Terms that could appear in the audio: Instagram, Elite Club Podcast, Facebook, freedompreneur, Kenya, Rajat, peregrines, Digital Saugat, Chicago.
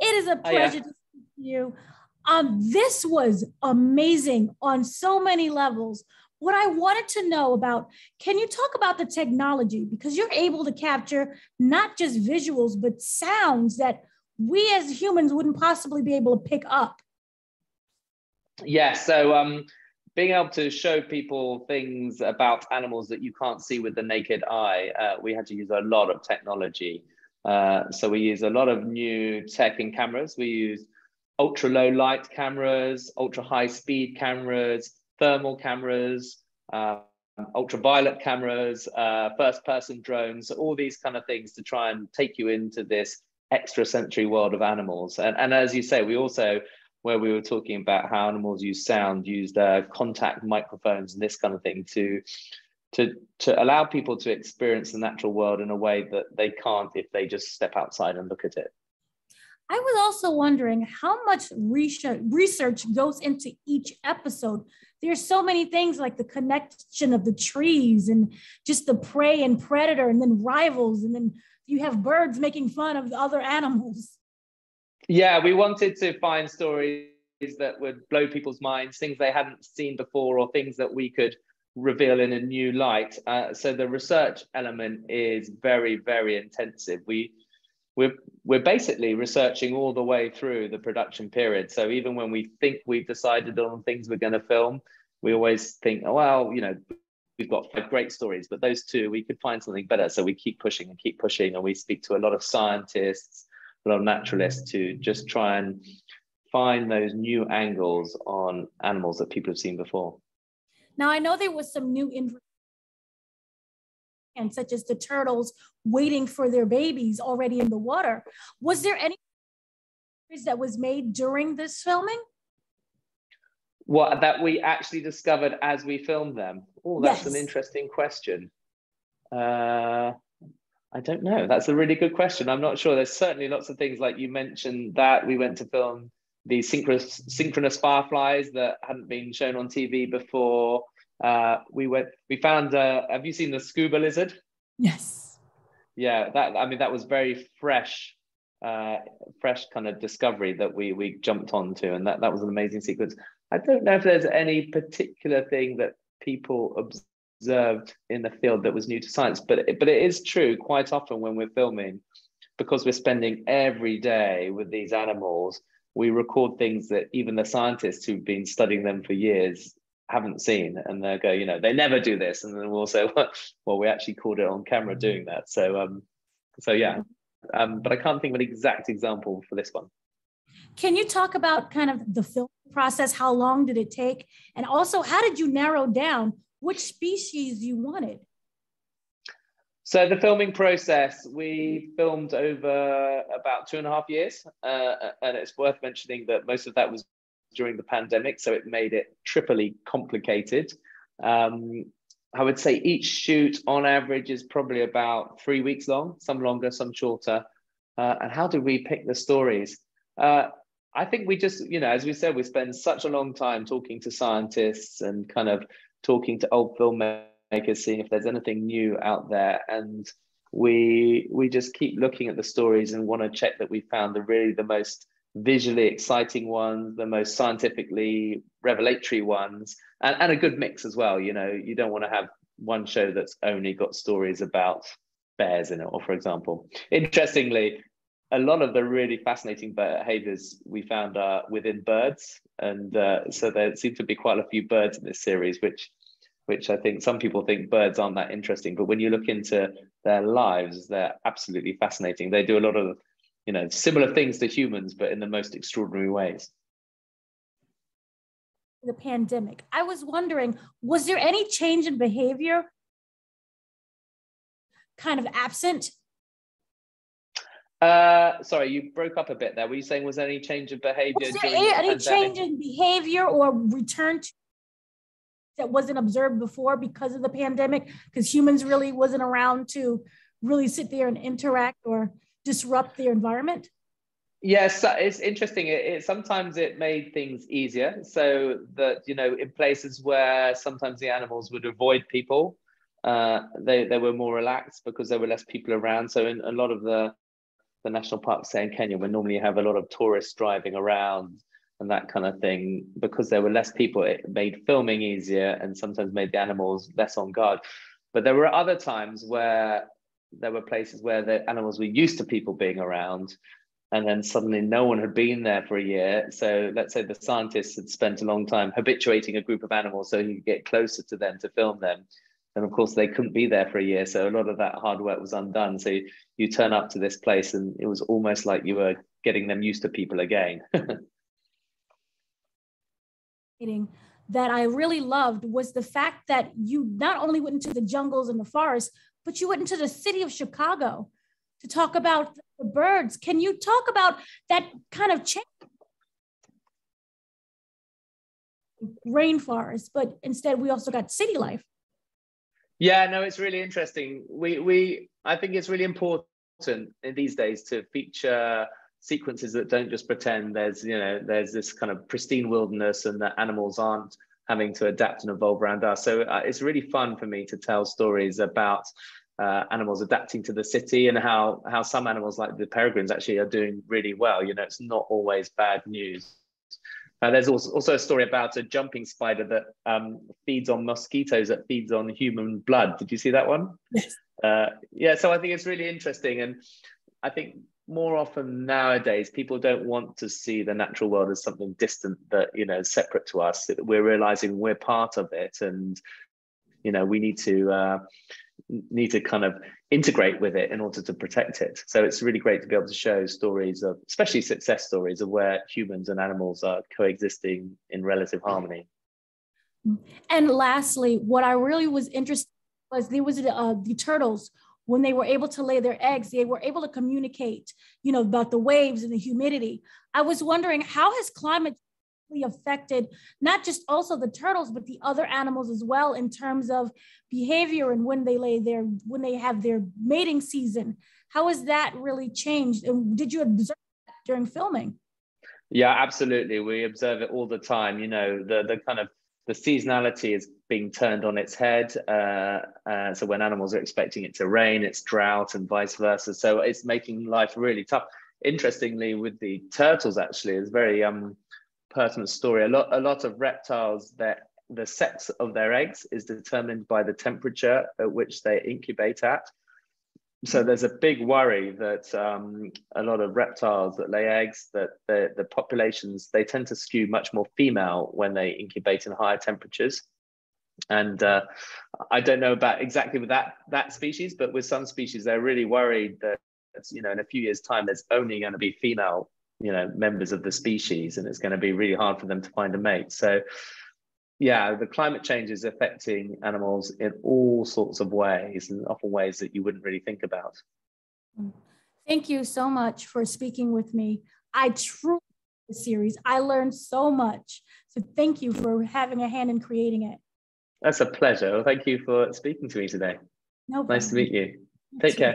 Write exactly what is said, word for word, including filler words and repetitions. It is a pleasure oh, yeah. to speak to you. Um, this was amazing on so many levels. What I wanted to know about, can you talk about the technology? Because you're able to capture not just visuals, but sounds that we as humans wouldn't possibly be able to pick up. Yeah, so um, being able to show people things about animals that you can't see with the naked eye, uh, we had to use a lot of technology. Uh, so we use a lot of new tech in cameras. We use ultra low light cameras, ultra high speed cameras, thermal cameras, uh, ultraviolet cameras, uh, first person drones, all these kind of things to try and take you into this extrasensory world of animals. And, and as you say, we also, where we were talking about how animals use sound, used uh, contact microphones and this kind of thing to, to, to allow people to experience the natural world in a way that they can't if they just step outside and look at it. I was also wondering how much research goes into each episode. There's so many things like the connection of the trees and just the prey and predator and then rivals. And then you have birds making fun of the other animals. Yeah, we wanted to find stories that would blow people's minds, things they hadn't seen before or things that we could reveal in a new light. Uh, so the research element is very, very intensive. We We're, we're basically researching all the way through the production period. So even when we think we've decided on things we're going to film, we always think, oh, well, you know, we've got five great stories, but those two, we could find something better. So we keep pushing and keep pushing. And we speak to a lot of scientists, a lot of naturalists to just try and find those new angles on animals that people have seen before. Now, I know there was some new information, and such as the turtles waiting for their babies already in the water. Was there any that was made during this filming? What, that we actually discovered as we filmed them? Oh, that's yes. an interesting question. Uh, I don't know. That's a really good question. I'm not sure. There's certainly lots of things like you mentioned that we went to film the synchronous, synchronous fireflies that hadn't been shown on T V before. Uh, we went, we found, uh, have you seen the scuba lizard? Yes. Yeah, that, I mean, that was very fresh, uh, fresh kind of discovery that we, we jumped onto. And that, that was an amazing sequence. I don't know if there's any particular thing that people observed in the field that was new to science, but, but it is true quite often when we're filming, because we're spending every day with these animals, we record things that even the scientists who've been studying them for years haven't seen, and they'll go, you know, they never do this, and then we'll say, well, we actually caught it on camera doing that. So, um, so yeah, um, but I can't think of an exact example for this one. Can you talk about kind of the film process? How long did it take, and also how did you narrow down which species you wanted? So the filming process, we filmed over about two and a half years, uh, and it's worth mentioning that most of that was during the pandemic, so it made it triply complicated. Um, I would say each shoot on average is probably about three weeks long, some longer, some shorter. Uh, and how do we pick the stories? Uh, I think we just, you know, as we said, we spend such a long time talking to scientists and kind of talking to old filmmakers, seeing if there's anything new out there. And we, we just keep looking at the stories and want to check that we found the really the most visually exciting ones, the most scientifically revelatory ones, and, and a good mix as well. You know, you don't want to have one show that's only got stories about bears in it, or for example. Interestingly, a lot of the really fascinating behaviors we found are within birds. And uh, so there seem to be quite a few birds in this series, which which I think some people think birds aren't that interesting. But when you look into their lives, they're absolutely fascinating. They do a lot of you know, similar things to humans, but in the most extraordinary ways. The pandemic. I was wondering, was there any change in behavior kind of absent? Uh, sorry, you broke up a bit there. Were you saying was there any change of behavior? Was there any, any change in behavior or return to that wasn't observed before because of the pandemic? Because humans really wasn't around to really sit there and interact or disrupt their environment? Yes, it's interesting. It, it sometimes it made things easier, so that you know, in places where sometimes the animals would avoid people, uh, they they were more relaxed because there were less people around. So in a lot of the the national parks, say in Kenya, where normally you have a lot of tourists driving around and that kind of thing, because there were less people, it made filming easier and sometimes made the animals less on guard. But there were other times where there were places where the animals were used to people being around, and then suddenly no one had been there for a year. So let's say the scientists had spent a long time habituating a group of animals so he could get closer to them to film them. And of course, they couldn't be there for a year. So a lot of that hard work was undone. So you, you turn up to this place and it was almost like you were getting them used to people again. That I really loved was the fact that you not only went into the jungles and the forests, but you went into the city of Chicago to talk about the birds. Can you talk about that kind of change? Rainforest, but instead we also got city life. Yeah, no, it's really interesting. We, we, I think it's really important in these days to feature sequences that don't just pretend there's, you know, there's this kind of pristine wilderness and that animals aren't having to adapt and evolve around us. So uh, it's really fun for me to tell stories about Uh, animals adapting to the city, and how how some animals like the peregrines actually are doing really well. You know, it's not always bad news. Uh, there's also, also a story about a jumping spider that um, feeds on mosquitoes, that feeds on human blood. Did you see that one? Yes. Uh, yeah, so I think it's really interesting. And I think more often nowadays, people don't want to see the natural world as something distant that, you know, separate to us. We're realizing we're part of it, and, you know, we need to... Uh, need to kind of integrate with it in order to protect it. So it's really great to be able to show stories of, especially success stories of where humans and animals are coexisting in relative harmony. And lastly, what I really was interested in was there was uh, the turtles, when they were able to lay their eggs, they were able to communicate, you know, about the waves and the humidity. I was wondering, how has climate affected not just also the turtles but the other animals as well in terms of behavior and when they lay their when they have their mating season? How has that really changed, and did you observe that during filming? Yeah, absolutely, we observe it all the time. You know, the the kind of the seasonality is being turned on its head. Uh, uh, so when animals are expecting it to rain, it's drought, and vice versa. So it's making life really tough. Interestingly, with the turtles, actually, it's very um pertinent story. A lot, a lot of reptiles, that the sex of their eggs is determined by the temperature at which they incubate at. So there's a big worry that um, a lot of reptiles that lay eggs, that the, the populations, they tend to skew much more female when they incubate in higher temperatures. And uh, I don't know about exactly with that that species, but with some species, they're really worried that, you know, in a few years' time, there's only going to be female, you know, members of the species, and it's going to be really hard for them to find a mate. So yeah, the climate change is affecting animals in all sorts of ways, and often ways that you wouldn't really think about. Thank you so much for speaking with me. I truly love this series. I learned so much. So thank you for having a hand in creating it. That's a pleasure. Well, thank you for speaking to me today. No problem. Nice to meet you. Take care.